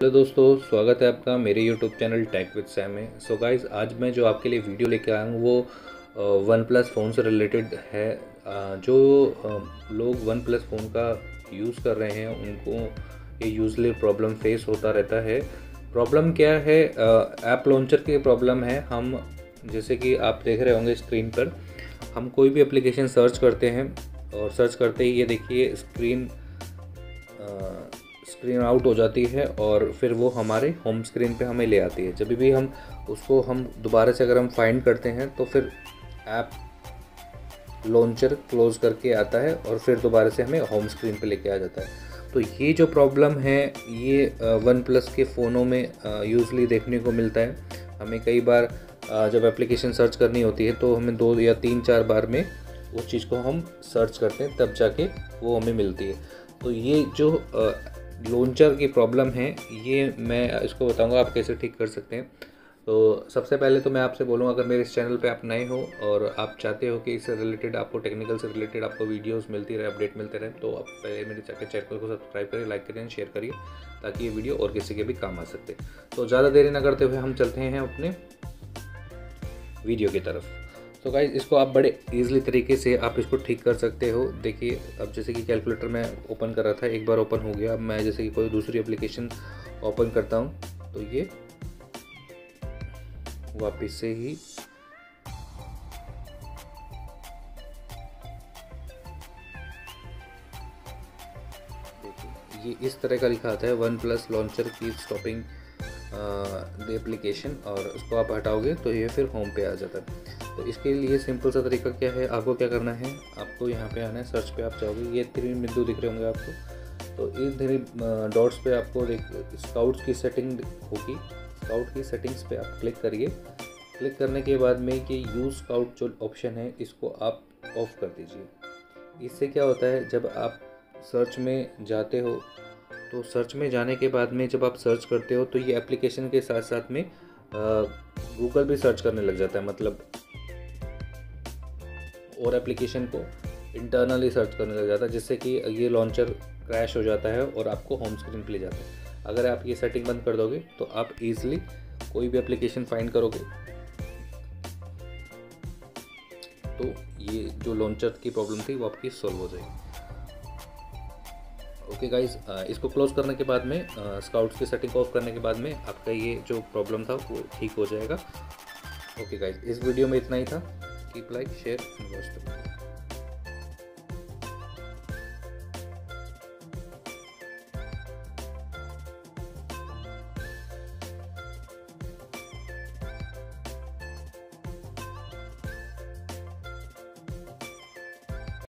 Hello दोस्तों, स्वागत है आपका मेरे YouTube channel tech with Sam में। सो गाइज़, आज मैं जो आपके लिए वीडियो लेके आया हूँ वो वन प्लस फ़ोन से रिलेटेड है। जो लोग वन प्लस फ़ोन का यूज़ कर रहे हैं उनको ये यूजली प्रॉब्लम फेस होता रहता है। प्रॉब्लम क्या है? ऐप लॉन्चर की प्रॉब्लम है। हम जैसे कि आप देख रहे होंगे स्क्रीन पर, हम कोई भी एप्लीकेशन सर्च करते हैं और सर्च करते ही ये देखिए स्क्रीन आउट हो जाती है और फिर वो हमारे होम स्क्रीन पे हमें ले आती है। जब भी हम उसको दोबारा से अगर हम फाइंड करते हैं तो फिर ऐप लॉन्चर क्लोज करके आता है और फिर दोबारा से हमें होम स्क्रीन पे लेके आ जाता है। तो ये जो प्रॉब्लम है ये वन प्लस के फ़ोनों में यूजली देखने को मिलता है। हमें कई बार जब एप्लीकेशन सर्च करनी होती है तो हमें 2 या 3-4 बार में उस चीज़ को हम सर्च करते हैं, तब जाके वो हमें मिलती है। तो ये जो लॉन्चर की प्रॉब्लम है ये मैं इसको बताऊंगा आप कैसे ठीक कर सकते हैं। तो सबसे पहले तो मैं आपसे बोलूँगा, अगर मेरे इस चैनल पे आप नए हो और आप चाहते हो कि इससे रिलेटेड आपको, टेक्निकल से रिलेटेड आपको वीडियोस मिलती रहे, अपडेट मिलते रहे, तो आप पहले मेरे चैनल को सब्सक्राइब करिए, लाइक करिए, शेयर करिए, ताकि ये वीडियो और किसी के भी काम आ सकते। तो ज़्यादा देरी ना करते हुए हम चलते हैं अपने वीडियो की तरफ। तो गाइज, इसको आप बड़े ईजिली तरीके से आप इसको ठीक कर सकते हो। देखिए, अब जैसे कि कैलकुलेटर मैं ओपन कर रहा था, एक बार ओपन हो गया। अब मैं जैसे कि कोई दूसरी एप्लीकेशन ओपन करता हूं तो ये वापस से ही देखिए ये इस तरह का लिखा आता है, वन प्लस लॉन्चर की स्टॉपिंग द एप्लीकेशन, और उसको आप हटाओगे तो ये फिर होम पे आ जाता है। तो इसके लिए सिंपल सा तरीका क्या है, आपको क्या करना है, आपको यहाँ पे आना है, सर्च पे आप जाओगे, ये 3 बिंदु दिख रहे होंगे आपको। तो इन 3 डॉट्स पे आपको स्काउट की सेटिंग होगी, स्काउट की सेटिंग्स पे आप क्लिक करिए। क्लिक करने के बाद में कि यूज़ स्काउट जो ऑप्शन है इसको आप ऑफ कर दीजिए। इससे क्या होता है, जब आप सर्च में जाते हो तो सर्च में जाने के बाद में जब आप सर्च करते हो तो ये एप्लीकेशन के साथ साथ में गूगल भी सर्च करने लग जाता है, मतलब और एप्लीकेशन को इंटरनली सर्च करने लग जाता है, जिससे कि ये लॉन्चर क्रैश हो जाता है और आपको होम स्क्रीन पे ले जाता है। अगर आप ये सेटिंग बंद कर दोगे तो आप इजीली कोई भी एप्लीकेशन फाइंड करोगे तो ये जो लॉन्चर की प्रॉब्लम थी वो आपकी सॉल्व हो जाएगी। ओके गाइज, इसको क्लोज करने के बाद में, स्काउट्स की सेटिंग ऑफ करने के बाद में आपका ये जो प्रॉब्लम था वो ठीक हो जाएगा। ओके गाइज, इस वीडियो में इतना ही था। Keep like, share and watch the video.